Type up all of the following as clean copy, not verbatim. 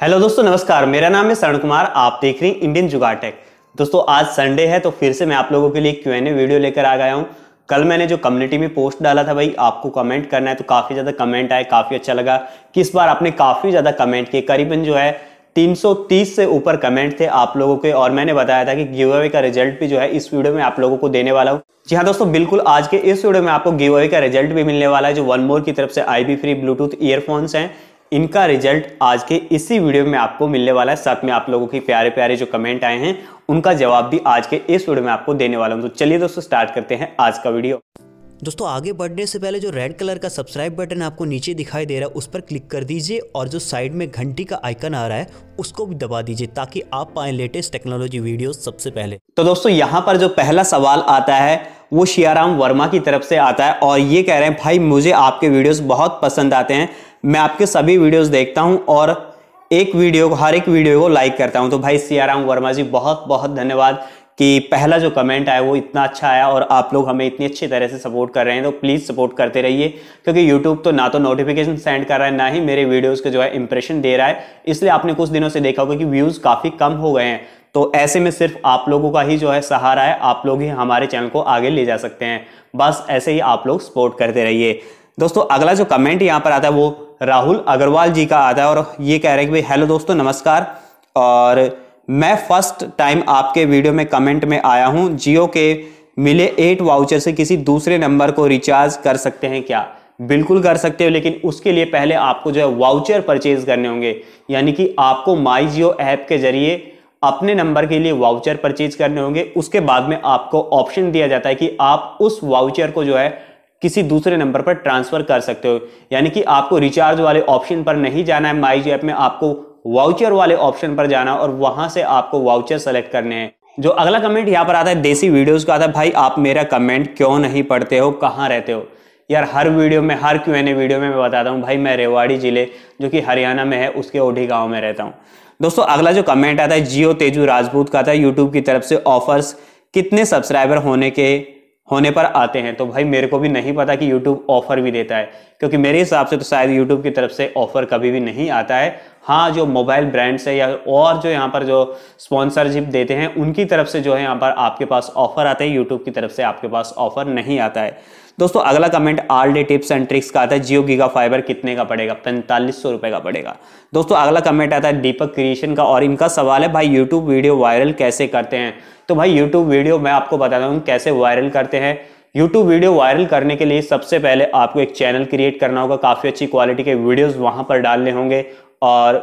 Hello दोस्तों नमस्कार, मेरा नाम है शरण कुमार। आप देख रहे हैं इंडियन जुगाटेक। दोस्तों आज संडे है तो फिर से मैं आप लोगों के लिए Q&A वीडियो लेकर आ गया हूं। कल मैंने जो कम्युनिटी में पोस्ट डाला था भाई आपको कमेंट करना है, तो काफ़ी ज़्यादा कमेंट आए, काफ़ी अच्छा लगा कि इस बार आपने काफ़ी ज़्यादा कमेंट किए। करीबन जो है 330 से ऊपर कमेंट थे आप लोगों के, और मैंने बताया था कि गिव अवे का रिजल्ट भी जो है इस वीडियो में आप लोगों को देने वाला हूँ। जी हाँ दोस्तों, बिल्कुल आज के इस वीडियो में आपको गिव अवे का रिजल्ट भी मिलने वाला है, जो वन मोर की तरफ से IB फ्री ब्लूटूथ ईयरफोन्स हैं। इनका रिजल्ट आज के इसी वीडियो में आपको मिलने वाला है। साथ में आप लोगों की प्यारे प्यारे जो कमेंट आए हैं उनका जवाब भी आज के इस वीडियो में आपको देने वाला हूं। तो चलिए दोस्तों स्टार्ट करते हैं आज का वीडियो। दोस्तों आगे बढ़ने से पहले जो रेड कलर का सब्सक्राइब बटन आपको नीचे दिखाई दे रहा है उस पर क्लिक कर दीजिए, और जो साइड में घंटी का आइकन आ रहा है उसको भी दबा दीजिए ताकि आप पाएं लेटेस्ट टेक्नोलॉजी वीडियोस सबसे पहले। तो दोस्तों यहाँ पर जो पहला सवाल आता है वो शिया राम वर्मा की तरफ से आता है, और ये कह रहे हैं भाई मुझे आपके वीडियोज़ बहुत पसंद आते हैं, मैं आपके सभी वीडियोज़ देखता हूँ और हर एक वीडियो को लाइक करता हूँ। तो भाई शिया राम वर्मा जी बहुत बहुत धन्यवाद कि पहला जो कमेंट आया वो इतना अच्छा आया और आप लोग हमें इतनी अच्छी तरह से सपोर्ट कर रहे हैं। तो प्लीज़ सपोर्ट करते रहिए, क्योंकि यूट्यूब तो नोटिफिकेशन सेंड कर रहा है ना ही मेरे वीडियोस के जो है इंप्रेशन दे रहा है। इसलिए आपने कुछ दिनों से देखा होगा कि व्यूज़ काफ़ी कम हो गए हैं। तो ऐसे में सिर्फ आप लोगों का ही जो है सहारा है, आप लोग ही हमारे चैनल को आगे ले जा सकते हैं। बस ऐसे ही आप लोग सपोर्ट करते रहिए। दोस्तों अगला जो कमेंट यहाँ पर आता है वो राहुल अग्रवाल जी का आता है, और ये कह रहे हैं कि भाई हेलो दोस्तों नमस्कार, और मैं फर्स्ट टाइम आपके वीडियो में कमेंट में आया हूं। जियो के मिले 8 वाउचर से किसी दूसरे नंबर को रिचार्ज कर सकते हैं क्या? बिल्कुल कर सकते हो, लेकिन उसके लिए पहले आपको जो है वाउचर परचेज करने होंगे, यानी कि आपको माई जियो ऐप के जरिए अपने नंबर के लिए वाउचर परचेज करने होंगे। उसके बाद में आपको ऑप्शन दिया जाता है कि आप उस वाउचर को जो है किसी दूसरे नंबर पर ट्रांसफर कर सकते हो, यानी कि आपको रिचार्ज वाले ऑप्शन पर नहीं जाना है माई जियो ऐप में, आपको वाउचर वाले ऑप्शन पर जाना और वहां से आपको वाउचर सेलेक्ट करने हैं। जो अगला कमेंट यहाँ पर आता है देसी वीडियोस का आता है, भाई आप मेरा कमेंट क्यों नहीं पढ़ते हो, कहाँ रहते हो? यार हर वीडियो में, हर Q&A वीडियो में मैं बताता हूँ भाई मैं रेवाड़ी जिले जो कि हरियाणा में है उसके ओढ़ी गाँव में रहता हूँ। दोस्तों अगला जो कमेंट आता है जियो तेजू राजपूत का आता है, यूट्यूब की तरफ से ऑफर्स कितने सब्सक्राइबर होने पर आते हैं? तो भाई मेरे को भी नहीं पता कि YouTube ऑफर भी देता है, क्योंकि मेरे हिसाब से तो शायद YouTube की तरफ से ऑफर कभी भी नहीं आता है। हाँ जो मोबाइल ब्रांड्स है या और जो यहाँ पर जो स्पॉन्सरशिप देते हैं उनकी तरफ से जो है यहाँ पर आपके पास ऑफर आते हैं, YouTube की तरफ से आपके पास ऑफर नहीं आता है। दोस्तों अगला comment all day tips and tricks का आता है, जियो GigaFiber कितने का पड़ेगा? 4500 रुपये का पड़ेगा। दोस्तों अगला कमेंट आता है दीपक क्रिएशन का, और इनका सवाल है भाई यूट्यूब वीडियो वायरल कैसे करते हैं? तो भाई यूट्यूब वीडियो मैं आपको बताता हूँ कैसे वायरल करते हैं। यूट्यूब वीडियो वायरल करने के लिए सबसे पहले आपको एक चैनल क्रिएट करना होगा, काफ़ी अच्छी क्वालिटी के वीडियोस वहाँ पर डालने होंगे, और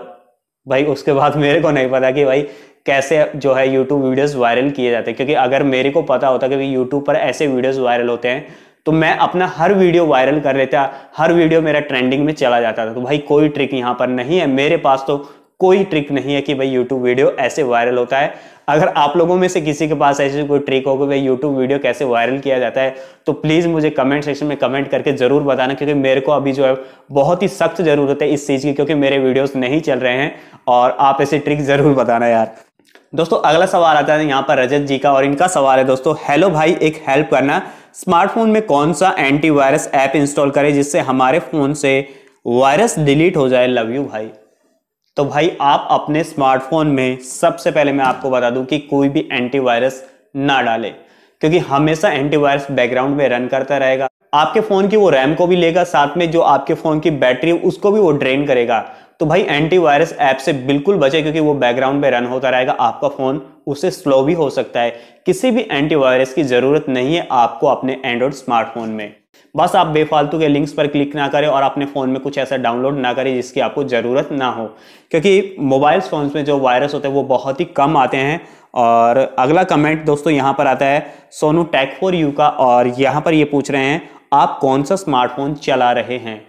भाई उसके बाद मेरे को नहीं पता कि भाई कैसे जो है यूट्यूब वीडियोस वायरल किए जाते हैं, क्योंकि अगर मेरे को पता होता कि भाई यूट्यूब पर ऐसे वीडियोस वायरल होते हैं तो मैं अपना हर वीडियो वायरल कर लेता, हर वीडियो मेरा ट्रेंडिंग में चला जाता था। तो भाई कोई ट्रिक यहाँ पर नहीं है, मेरे पास तो कोई ट्रिक नहीं है कि भाई यूट्यूब वीडियो ऐसे वायरल होता है। अगर आप लोगों में से किसी के पास ऐसी कोई ट्रिक होगी भाई यूट्यूब वीडियो कैसे वायरल किया जाता है, तो प्लीज़ मुझे कमेंट सेक्शन में कमेंट करके ज़रूर बताना, क्योंकि मेरे को अभी जो है बहुत ही सख्त ज़रूरत है इस चीज़ की, क्योंकि मेरे वीडियोस नहीं चल रहे हैं, और आप ऐसे ट्रिक ज़रूर बताना यार। दोस्तों अगला सवाल आता है यहाँ पर रजत जी का, और इनका सवाल है दोस्तों हेलो भाई एक हेल्प करना, स्मार्टफोन में कौन सा एंटीवायरस ऐप इंस्टॉल करें जिससे हमारे फ़ोन से वायरस डिलीट हो जाए? लव यू भाई। तो भाई आप अपने स्मार्टफोन में सबसे पहले मैं आपको बता दूं कि कोई भी एंटीवायरस ना डालें, क्योंकि हमेशा एंटीवायरस बैकग्राउंड में रन करता रहेगा, आपके फ़ोन की वो रैम को भी लेगा, साथ में जो आपके फ़ोन की बैटरी उसको भी वो ड्रेन करेगा। तो भाई एंटीवायरस ऐप से बिल्कुल बचें, क्योंकि वो बैकग्राउंड में रन होता रहेगा, आपका फ़ोन उससे स्लो भी हो सकता है। किसी भी एंटीवायरस की ज़रूरत नहीं है आपको अपने एंड्रॉयड स्मार्टफोन में। बस आप बेफालतू के लिंक्स पर क्लिक ना करें, और अपने फ़ोन में कुछ ऐसा डाउनलोड ना करें जिसकी आपको ज़रूरत ना हो, क्योंकि मोबाइल फ़ोन्स में जो वायरस होते हैं वो बहुत ही कम आते हैं। और अगला कमेंट दोस्तों यहाँ पर आता है सोनू टेक फोर यू का, और यहाँ पर ये पूछ रहे हैं आप कौन सा स्मार्टफोन चला रहे हैं?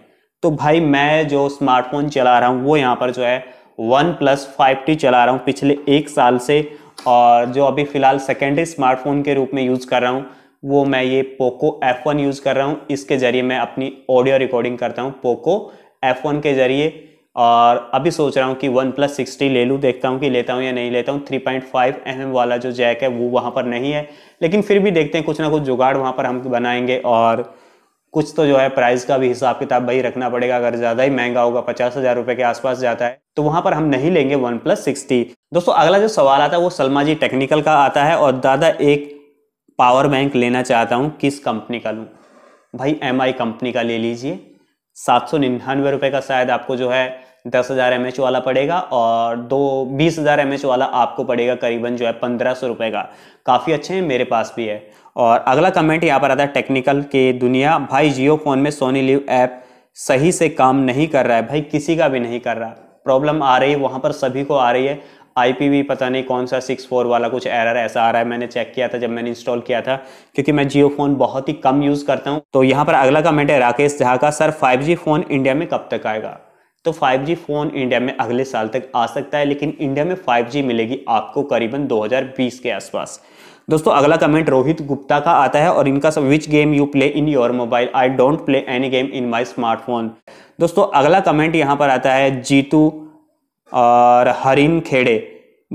तो भाई मैं जो स्मार्टफोन चला रहा हूँ वो यहाँ पर जो है OnePlus 5T चला रहा हूँ पिछले 1 साल से, और जो अभी फ़िलहाल सेकेंडरी स्मार्टफोन के रूप में यूज़ कर रहा हूँ वो मैं ये Poco F1 यूज़ कर रहा हूँ। इसके ज़रिए मैं अपनी ऑडियो रिकॉर्डिंग करता हूँ Poco F1 के ज़रिए, और अभी सोच रहा हूँ कि OnePlus 6 ले लूँ, देखता हूँ कि लेता हूँ या नहीं लेता हूँ। 3.5mm वाला जो जैक है वो वहाँ पर नहीं है, लेकिन फिर भी देखते हैं, कुछ ना कुछ जुगाड़ वहाँ पर हम बनाएंगे, और कुछ तो जो है प्राइस का भी हिसाब किताब भाई रखना पड़ेगा। अगर ज़्यादा ही महंगा होगा, 50,000 रुपये के आसपास जाता है, तो वहां पर हम नहीं लेंगे OnePlus 6T। दोस्तों अगला जो सवाल आता है वो सलमा जी टेक्निकल का आता है, और दादा एक पावर बैंक लेना चाहता हूं, किस कंपनी का लूं? भाई MI कंपनी का ले लीजिए, 799 रुपये का शायद आपको जो है 10,000 mAh वाला पड़ेगा, और 20,000 mAh वाला आपको पड़ेगा करीबन जो है 1,500 रुपये का। काफ़ी अच्छे हैं, मेरे पास भी है। और अगला कमेंट यहाँ पर आता है टेक्निकल कि दुनिया, भाई जियो फ़ोन में सोनी लिव ऐप सही से काम नहीं कर रहा है। भाई किसी का भी नहीं कर रहा, प्रॉब्लम आ रही है वहाँ पर, सभी को आ रही है। IPV पता नहीं कौन सा 6.4 वाला कुछ एरर ऐसा आ रहा है, मैंने चेक किया था जब मैंने इंस्टॉल किया था, क्योंकि मैं जियो फ़ोन बहुत ही कम यूज़ करता हूँ। तो यहाँ पर अगला कमेंट है राकेश झा का, सर 5G फ़ोन इंडिया में कब तक आएगा? तो 5G फ़ोन इंडिया में अगले साल तक आ सकता है, लेकिन इंडिया में 5G मिलेगी आपको करीबन 2020 के आसपास। दोस्तों अगला कमेंट रोहित गुप्ता का आता है, और इनका सब which game you play in your mobile, I don't play any game in my smartphone. दोस्तों अगला कमेंट यहाँ पर आता है जीतू और हरिम खेड़े,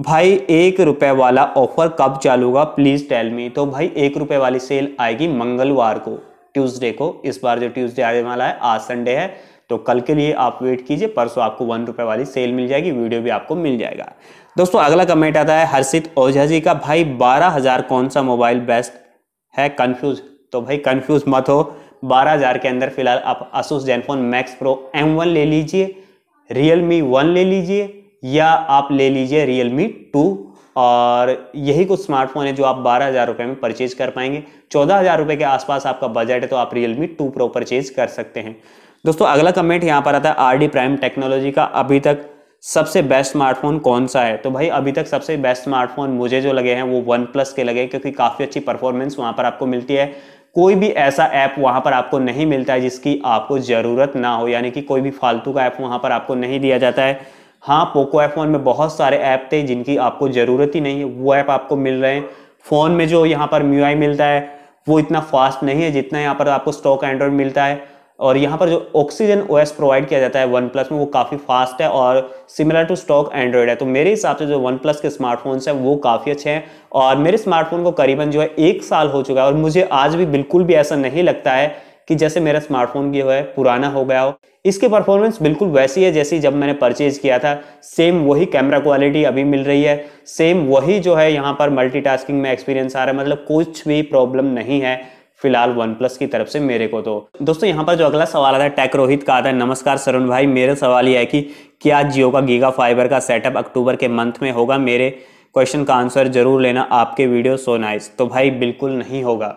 भाई 1 रुपये वाला ऑफर कब चालू होगा, प्लीज़ टेल मी। तो भाई 1 रुपये वाली सेल आएगी मंगलवार को, ट्यूसडे को। इस बार जो ट्यूसडे आने वाला है, आज संडे है, तो कल के लिए आप वेट कीजिए, परसों आपको 1 रुपये वाली सेल मिल जाएगी, वीडियो भी आपको मिल जाएगा। दोस्तों अगला कमेंट आता है हर्षित ओझा जी का, भाई 12,000 कौन सा मोबाइल बेस्ट है, कन्फ्यूज़? तो भाई कन्फ्यूज़ मत हो, 12,000 के अंदर फिलहाल आप Asus Zenfone Max Pro M1 ले लीजिए, Realme 1 ले लीजिए, या आप ले लीजिए Realme 2, और यही कुछ स्मार्टफोन है जो आप 12,000 रुपये में परचेज़ कर पाएंगे। 14,000 रुपये के आसपास आपका बजट है, तो आप Realme 2 Pro परचेज़ कर सकते हैं। दोस्तों अगला कमेंट यहाँ पर आता है आरडी प्राइम टेक्नोलॉजी का, अभी तक सबसे बेस्ट स्मार्टफोन कौन सा है? तो भाई अभी तक सबसे बेस्ट स्मार्टफोन मुझे जो लगे हैं वो OnePlus के लगे, क्योंकि काफ़ी अच्छी परफॉर्मेंस वहाँ पर आपको मिलती है। कोई भी ऐसा ऐप वहाँ पर आपको नहीं मिलता है जिसकी आपको ज़रूरत ना हो, यानी कि कोई भी फालतू का ऐप वहाँ पर आपको नहीं दिया जाता है। हाँ, पोको F1 में बहुत सारे ऐप थे जिनकी आपको ज़रूरत ही नहीं है, वो ऐप आपको मिल रहे हैं। फ़ोन में जो यहाँ पर MIUI मिलता है वो इतना फास्ट नहीं है जितना यहाँ पर आपको स्टॉक एंड्रॉयड मिलता है, और यहाँ पर जो ऑक्सीजन OS प्रोवाइड किया जाता है OnePlus में वो काफ़ी फास्ट है और सिमिलर टू स्टॉक एंड्रॉयड है। तो मेरे हिसाब से जो OnePlus के स्मार्टफोन्स हैं वो काफ़ी अच्छे हैं, और मेरे स्मार्टफोन को करीबन जो है 1 साल हो चुका है, और मुझे आज भी बिल्कुल भी ऐसा नहीं लगता है कि जैसे मेरा स्मार्टफोन जो है पुराना हो गया हो। इसकी परफॉर्मेंस बिल्कुल वैसी है जैसी जब मैंने परचेज़ किया था, सेम वही कैमरा क्वालिटी अभी मिल रही है, सेम वही जो है यहाँ पर मल्टीटास्किंग में एक्सपीरियंस आ रहा है, मतलब कुछ भी प्रॉब्लम नहीं है फिलहाल OnePlus की तरफ से मेरे को। तो दोस्तों यहाँ पर जो अगला सवाल आता है टैग रोहित का आता है, नमस्कार सरुण भाई, मेरा सवाल यह है कि क्या जियो का GigaFiber का सेटअप अक्टूबर के मंथ में होगा? मेरे क्वेश्चन का आंसर जरूर लेना, आपके वीडियो सो नाइस। तो भाई बिल्कुल नहीं होगा,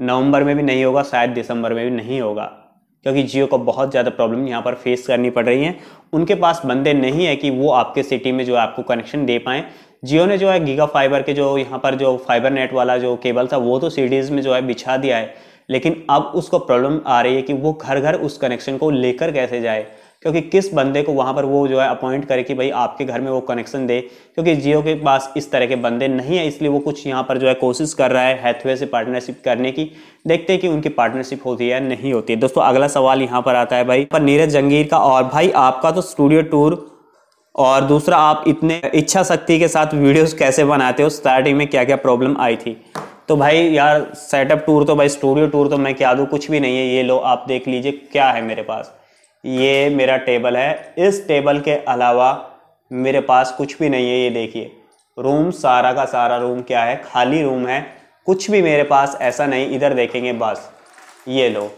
नवंबर में भी नहीं होगा, शायद दिसंबर में भी नहीं होगा, क्योंकि जियो को बहुत ज़्यादा प्रॉब्लम यहाँ पर फेस करनी पड़ रही है। उनके पास बंदे नहीं है कि वो आपके सिटी में जो आपको कनेक्शन दे पाएँ। जियो ने जो है GigaFiber के जो यहाँ पर जो फाइबर नेट वाला जो केबल था वो तो सिटीज़ में जो है बिछा दिया है, लेकिन अब उसको प्रॉब्लम आ रही है कि वो घर घर उस कनेक्शन को लेकर कैसे जाए, क्योंकि किस बंदे को वहाँ पर वो जो है अपॉइंट करे कि भाई आपके घर में वो कनेक्शन दे, क्योंकि जियो के पास इस तरह के बंदे नहीं है। इसलिए वो कुछ यहाँ पर जो है कोशिश कर रहा है हैथवे से पार्टनरशिप करने की, देखते हैं कि उनकी पार्टनरशिप होती है या नहीं होती है। दोस्तों अगला सवाल यहाँ पर आता है भाई पर नीरज जंगीर का, और भाई आपका तो स्टूडियो टूर, और दूसरा आप इतने इच्छा शक्ति के साथ वीडियोस कैसे बनाते हो, स्टार्टिंग में क्या क्या प्रॉब्लम आई थी? तो भाई यार सेटअप टूर तो भाई स्टूडियो टूर तो मैं क्या दूँ, कुछ भी नहीं है। ये लो आप देख लीजिए क्या है मेरे पास, ये मेरा टेबल है, इस टेबल के अलावा मेरे पास कुछ भी नहीं है। ये देखिए रूम, सारा का सारा रूम क्या है, खाली रूम है, कुछ भी मेरे पास ऐसा नहीं। इधर देखेंगे बस, ये लो,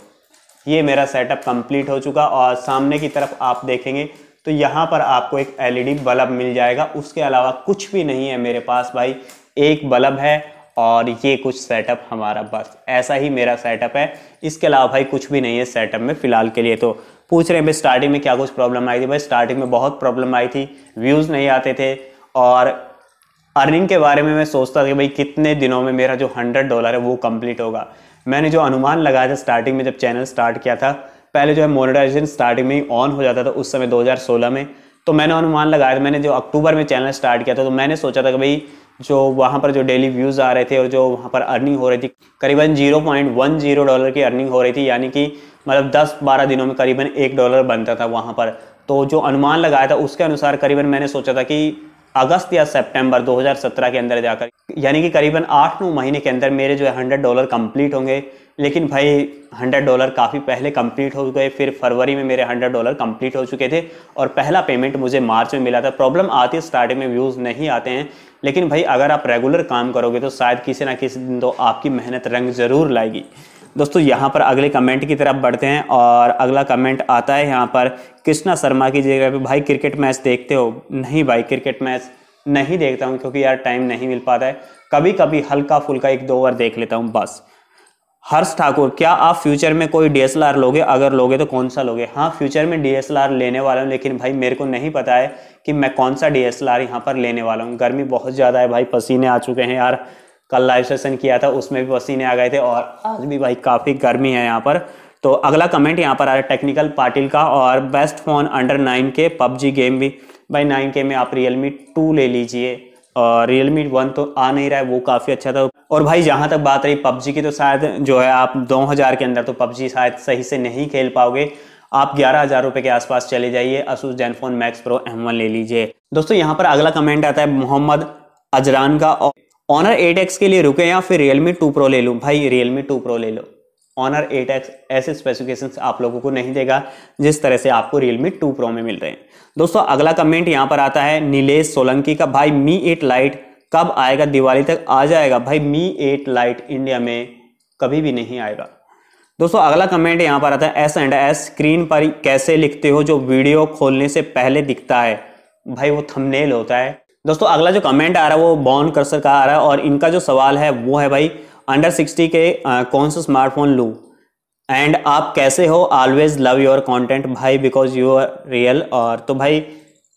ये मेरा सेटअप कंप्लीट हो चुका। और सामने की तरफ आप देखेंगे तो यहाँ पर आपको एक LED बल्ब मिल जाएगा, उसके अलावा कुछ भी नहीं है मेरे पास भाई। एक बल्ब है और ये कुछ सेटअप हमारा, बस ऐसा ही मेरा सेटअप है, इसके अलावा भाई कुछ भी नहीं है सेटअप में फ़िलहाल के लिए। तो पूछ रहे हैं भाई स्टार्टिंग में क्या कुछ प्रॉब्लम आई थी? भाई स्टार्टिंग में बहुत प्रॉब्लम आई थी, व्यूज़ नहीं आते थे, और अर्निंग के बारे में मैं सोचता था कि भाई कितने दिनों में मेरा जो $100 है वो कम्प्लीट होगा। मैंने जो अनुमान लगाया था स्टार्टिंग में जब चैनल स्टार्ट किया था, पहले जो है मोनेटाइजेशन स्टार्टिंग में ही ऑन हो जाता था उस समय 2016 में, तो मैंने अनुमान लगाया था। मैंने जो अक्टूबर में चैनल स्टार्ट किया था तो मैंने सोचा था कि भाई जो वहाँ पर जो डेली व्यूज़ आ रहे थे और जो वहाँ पर अर्निंग हो रही थी करीबन $0.10 की अर्निंग हो रही थी, यानी कि मतलब 10-12 दिनों में करीबन $1 बनता था वहाँ पर। तो जो अनुमान लगाया था उसके अनुसार करीबन मैंने सोचा था कि अगस्त या सितंबर 2017 के अंदर जाकर, यानी कि करीबन 8-9 महीने के अंदर मेरे जो है $100 कंप्लीट होंगे। लेकिन भाई $100 काफ़ी पहले कंप्लीट हो गए। फिर फरवरी में मेरे $100 कंप्लीट हो चुके थे और पहला पेमेंट मुझे मार्च में मिला था। प्रॉब्लम आती है स्टार्टिंग में, व्यूज़ नहीं आते हैं, लेकिन भाई अगर आप रेगुलर काम करोगे तो शायद किसी ना किसी दिन तो आपकी मेहनत रंग ज़रूर लाएगी। दोस्तों यहाँ पर अगले कमेंट की तरफ बढ़ते हैं और अगला कमेंट आता है यहाँ पर कृष्णा शर्मा की जगह पे, भाई क्रिकेट मैच देखते हो? नहीं भाई क्रिकेट मैच नहीं देखता हूँ क्योंकि यार टाइम नहीं मिल पाता है, कभी कभी हल्का फुल्का 1-2 बार देख लेता हूँ बस। हर्ष ठाकुर, क्या आप फ्यूचर में कोई DSLR लोगे? अगर लोगे तो कौन सा लोगे? हाँ फ्यूचर में DSLR लेने वाला हूँ, लेकिन भाई मेरे को नहीं पता है कि मैं कौन सा DSLR यहाँ पर लेने वाला हूँ। गर्मी बहुत ज़्यादा है भाई, पसीने आ चुके हैं यार, कल लाइव सेशन किया था उसमें भी पसीने आ गए थे और आज भी भाई काफ़ी गर्मी है यहाँ पर। तो अगला कमेंट यहाँ पर आ रहा है टेक्निकल पाटिल का, और best phone under 9K PUBG game भी। भाई 9K में आप Realme 2 ले लीजिए, और Realme 1 तो आ नहीं रहा है, वो काफ़ी अच्छा था। और भाई जहाँ तक बात रही PUBG की, तो शायद जो है आप 2000 के अंदर तो PUBG शायद सही से नहीं खेल पाओगे, आप 11,000 रुपये के आसपास चले जाइए, Asus Zenfone Max Pro M1 ले लीजिए। दोस्तों यहाँ पर अगला कमेंट आता है मोहम्मद अजरान का, Honor 8x के लिए रुके या फिर Realme 2 Pro ले लूँ? भाई Realme 2 Pro ले लो, Honor 8x ऐसे स्पेसिफिकेशंस आप लोगों को नहीं देगा जिस तरह से आपको Realme 2 Pro में मिल रहे हैं। दोस्तों अगला कमेंट यहाँ पर आता है नीलेश सोलंकी का, भाई Mi 8 Lite कब आएगा? दिवाली तक आ जाएगा। भाई Mi 8 Lite इंडिया में कभी भी नहीं आएगा। दोस्तों अगला कमेंट यहाँ पर आता है S&S स्क्रीन पर कैसे लिखते हो जो वीडियो खोलने से पहले दिखता है? भाई वो थंबनेल होता है। दोस्तों अगला जो कमेंट आ रहा है वो बॉन कर्सर का आ रहा है, और इनका जो सवाल है वो है भाई अंडर 60 के कौन सा स्मार्टफोन लूँ एंड आप कैसे हो? ऑलवेज लव योर कंटेंट भाई बिकॉज यू आर रियल। और तो भाई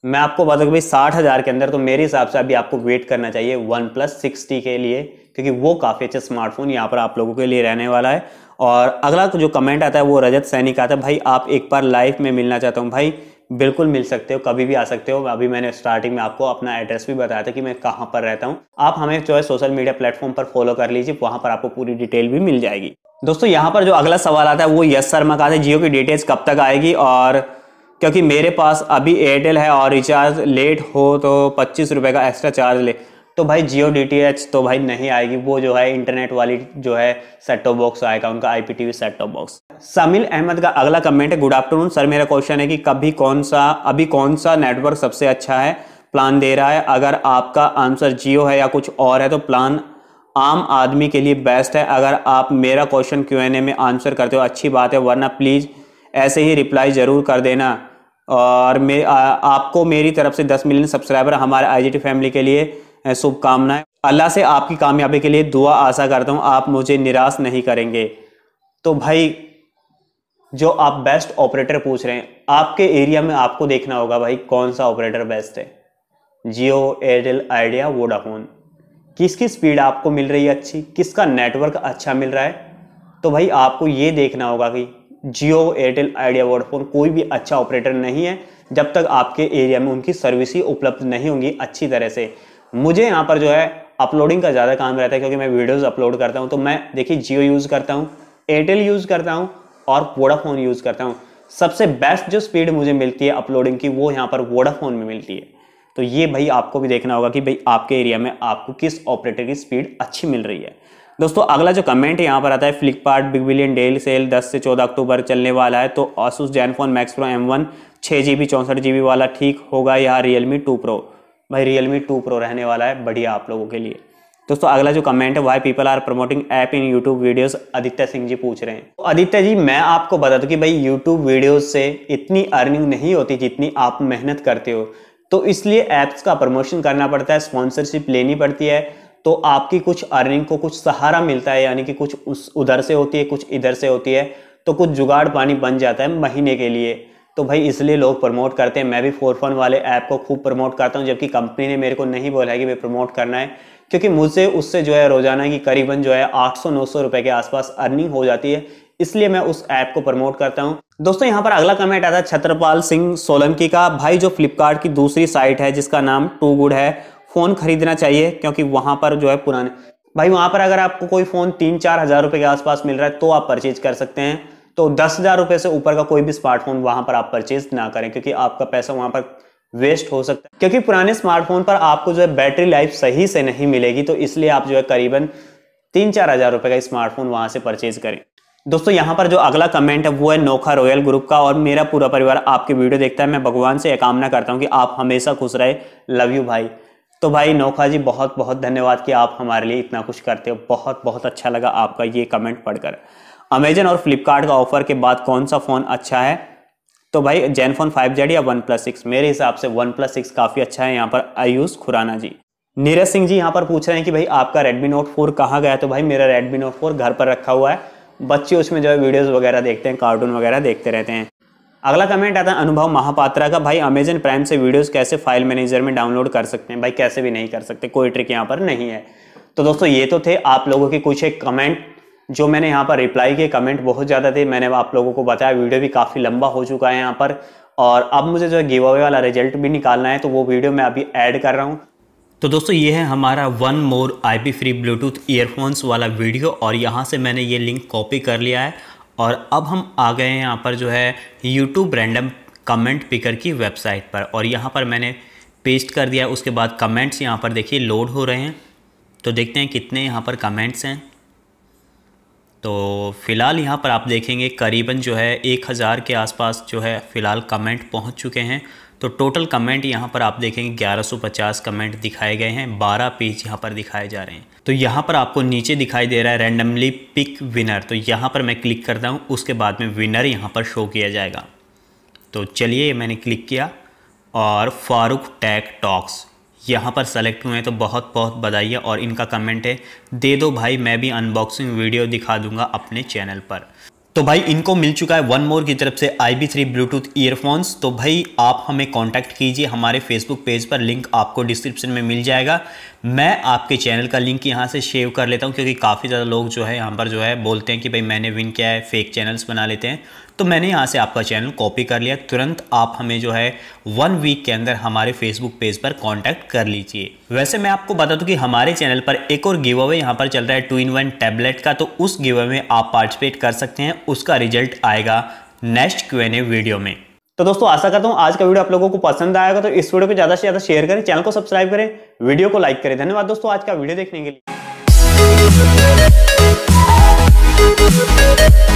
मैं आपको बता दूँ भाई 60,000 के अंदर तो मेरे हिसाब से अभी आपको वेट करना चाहिए OnePlus 60 के लिए, क्योंकि वो काफ़ी अच्छा स्मार्टफोन यहाँ पर आप लोगों के लिए रहने वाला है। और अगला जो कमेंट आता है वो रजत सैनी का आता है, भाई आप एक बार लाइव में मिलना चाहता हूँ? भाई बिल्कुल मिल सकते हो, कभी भी आ सकते हो। अभी मैंने स्टार्टिंग में आपको अपना एड्रेस भी बताया था कि मैं कहाँ पर रहता हूँ। आप हमें जो है सोशल मीडिया प्लेटफॉर्म पर फॉलो कर लीजिए, वहाँ पर आपको पूरी डिटेल भी मिल जाएगी। दोस्तों यहाँ पर जो अगला सवाल आता है वो यश शर्मा का आता है, जियो की डिटेल्स कब तक आएगी? और क्योंकि मेरे पास अभी एयरटेल है और रिचार्ज लेट हो तो 25 रुपये का एक्स्ट्रा चार्ज ले, तो भाई जियो DTH तो भाई नहीं आएगी, वो जो है इंटरनेट वाली जो है सेट टॉप बॉक्स आएगा, उनका IPTV set top box. Shamil Ahmad का अगला कमेंट है, गुड आफ्टरनून सर, मेरा क्वेश्चन है कि अभी कौन सा नेटवर्क सबसे अच्छा है प्लान दे रहा है? अगर आपका आंसर जियो है या कुछ और है तो प्लान आम आदमी के लिए बेस्ट है। अगर आप मेरा क्वेश्चन Q&A में आंसर करते हो अच्छी बात है, वरना प्लीज़ ऐसे ही रिप्लाई ज़रूर कर देना। और आपको मेरी तरफ से 10 मिलियन सब्सक्राइबर हमारे IGT फैमिली के लिए शुभकामनाएं। अल्लाह से आपकी कामयाबी के लिए दुआ आशा करता हूं आप मुझे निराश नहीं करेंगे। तो भाई जो आप बेस्ट ऑपरेटर पूछ रहे हैं, आपके एरिया में आपको देखना होगा भाई कौन सा ऑपरेटर बेस्ट है, जियो, एयरटेल, आइडिया, वोडाफोन, किसकी स्पीड आपको मिल रही है अच्छी, किसका नेटवर्क अच्छा मिल रहा है। तो भाई आपको ये देखना होगा कि जियो, एयरटेल, आइडिया, वोडाफोन कोई भी अच्छा ऑपरेटर नहीं है जब तक आपके एरिया में उनकी सर्विस ही उपलब्ध नहीं होंगी अच्छी तरह से। मुझे यहाँ पर जो है अपलोडिंग का ज़्यादा काम रहता है क्योंकि मैं वीडियोस अपलोड करता हूँ, तो मैं देखिए जियो यूज़ करता हूँ, एयरटेल यूज़ करता हूँ और वोडाफोन यूज़ करता हूँ। सबसे बेस्ट जो स्पीड मुझे मिलती है अपलोडिंग की वो यहाँ पर वोडाफोन में मिलती है। तो ये भाई आपको भी देखना होगा कि भाई आपके एरिया में आपको किस ऑपरेटर की स्पीड अच्छी मिल रही है। दोस्तों अगला जो कमेंट यहाँ पर आता है Flipkart big billion deal sale 10 से 14 अक्टूबर चलने वाला है, तो Asus Zenfone Max Pro M1 6GB 64GB वाला ठीक होगा या Realme 2 Pro? भाई Realme 2 Pro रहने वाला है बढ़िया आप लोगों के लिए। दोस्तों अगला जो कमेंट है why people are promoting app in YouTube videos, Aditya Singh ji पूछ रहे हैं। तो आदित्य जी मैं आपको बता दूं कि भाई यूट्यूब वीडियोस से इतनी अर्निंग नहीं होती जितनी आप मेहनत करते हो, तो इसलिए ऐप्स का प्रमोशन करना पड़ता है, स्पॉन्सरशिप लेनी पड़ती है, तो आपकी कुछ अर्निंग को कुछ सहारा मिलता है, यानी कि कुछ उधर से होती है कुछ इधर से होती है, तो कुछ जुगाड़ पानी बन जाता है महीने के लिए। तो भाई इसलिए लोग प्रमोट करते हैं। मैं भी 4Fun वाले ऐप को खूब प्रमोट करता हूं, जबकि कंपनी ने मेरे को नहीं बोला है कि भाई प्रमोट करना है, क्योंकि मुझसे उससे जो है रोजाना की करीबन जो है 800-900 रुपये के आसपास अर्निंग हो जाती है, इसलिए मैं उस ऐप को प्रमोट करता हूं। दोस्तों यहां पर अगला कमेंट आता है छत्रपाल सिंह सोलंकी का, भाई जो फ्लिपकार्ट की दूसरी साइट है जिसका नाम टू गुड है, फ़ोन खरीदना चाहिए क्योंकि वहाँ पर जो है पुराने भाई वहाँ पर अगर आपको कोई फ़ोन 3-4 हज़ार रुपये के आसपास मिल रहा है तो आप परचेज कर सकते हैं। तो 10,000 रुपये से ऊपर का कोई भी स्मार्टफोन वहाँ पर आप परचेज ना करें क्योंकि आपका पैसा वहाँ पर वेस्ट हो सकता है, क्योंकि पुराने स्मार्टफोन पर आपको जो है बैटरी लाइफ सही से नहीं मिलेगी, तो इसलिए आप जो है करीबन 3-4 हज़ार रुपये का स्मार्टफोन वहाँ से परचेज करें। दोस्तों यहाँ पर जो अगला कमेंट है वो है नोखा रॉयल ग्रुप का, और मेरा पूरा परिवार आपकी वीडियो देखता है, मैं भगवान से कामना करता हूँ कि आप हमेशा खुश रहे, लव यू भाई। तो भाई नोखा जी बहुत बहुत धन्यवाद कि आप हमारे लिए इतना कुछ करते हो, बहुत बहुत अच्छा लगा आपका ये कमेंट पढ़कर। अमेजन और फ्लिपकार्ट का ऑफर के बाद कौन सा फ़ोन अच्छा है? तो भाई Zenfone 5Z या OnePlus 6, मेरे हिसाब से OnePlus 6 काफ़ी अच्छा है। यहाँ पर आयुष खुराना जी, नीरज सिंह जी यहाँ पर पूछ रहे हैं कि भाई आपका Redmi Note 4 कहाँ गया? तो भाई मेरा Redmi Note 4 घर पर रखा हुआ है, बच्चे उसमें जो है वीडियोस वगैरह देखते हैं, कार्टून वगैरह देखते रहते हैं। अगला कमेंट आता है अनुभव महापात्रा का, भाई अमेजन प्राइम से वीडियोस कैसे फाइल मैनेजर में डाउनलोड कर सकते हैं? भाई कैसे भी नहीं कर सकते, कोई ट्रिक यहाँ पर नहीं है। तो दोस्तों ये तो थे आप लोगों के कुछ एक कमेंट, जो मैंने यहाँ पर रिप्लाई के कमेंट बहुत ज़्यादा थे, मैंने आप लोगों को बताया। वीडियो भी काफ़ी लंबा हो चुका है यहाँ पर, और अब मुझे जो है गिव अवे वाला रिजल्ट भी निकालना है, तो वो वीडियो मैं अभी ऐड कर रहा हूँ। तो दोस्तों ये है हमारा one more IP free Bluetooth earphones वाला वीडियो, और यहाँ से मैंने ये लिंक कॉपी कर लिया है, और अब हम आ गए हैं यहाँ पर जो है YouTube रैंडम कमेंट पिकर की वेबसाइट पर, और यहाँ पर मैंने पेस्ट कर दिया। उसके बाद कमेंट्स यहाँ पर देखिए लोड हो रहे हैं, तो देखते हैं कितने यहाँ पर कमेंट्स हैं। तो फ़िलहाल यहाँ पर आप देखेंगे करीबन जो है 1000 के आसपास जो है फ़िलहाल कमेंट पहुँच चुके हैं। तो टोटल कमेंट यहाँ पर आप देखेंगे 1150 कमेंट दिखाए गए हैं, 12 पेज यहाँ पर दिखाए जा रहे हैं। तो यहाँ पर आपको नीचे दिखाई दे रहा है रैंडमली पिक विनर, तो यहाँ पर मैं क्लिक करता हूँ, उसके बाद में विनर यहाँ पर शो किया जाएगा। तो चलिए मैंने क्लिक किया, और फारूक टैग टॉक्स यहाँ पर सेलेक्ट हुए हैं, तो बहुत बहुत बधाई है। और इनका कमेंट है, दे दो भाई मैं भी अनबॉक्सिंग वीडियो दिखा दूँगा अपने चैनल पर। तो भाई इनको मिल चुका है वन मोर की तरफ से IP3 ब्लूटूथ ईयरफोन्स। तो भाई आप हमें कांटेक्ट कीजिए हमारे फेसबुक पेज पर, लिंक आपको डिस्क्रिप्शन में मिल जाएगा। मैं आपके चैनल का लिंक यहाँ से शेव कर लेता हूँ, क्योंकि काफ़ी ज़्यादा लोग जो है यहाँ पर जो है बोलते हैं कि भाई मैंने विन किया है, फेक चैनल्स बना लेते हैं। तो मैंने यहाँ से आपका चैनल कॉपी कर लिया। तुरंत आप हमें जो है 1 वीक के अंदर हमारे फेसबुक पेज पर कांटेक्ट कर लीजिए। वैसे मैं आपको बता दूं कि हमारे चैनल पर एक और गिव अवे यहाँ पर चल रहा है 2-in-1 टैबलेट का, तो उस गिव अवे में आप पार्टिसिपेट कर सकते हैं। उसका रिजल्ट आएगा नेक्स्ट Q&A वीडियो में। तो दोस्तों आशा करता हूँ आज का वीडियो आप लोगों को पसंद आएगा। तो इस वीडियो को ज़्यादा से ज़्यादा शेयर करें, चैनल को सब्सक्राइब करें, वीडियो को लाइक करें। धन्यवाद दोस्तों आज का वीडियो देखने के लिए।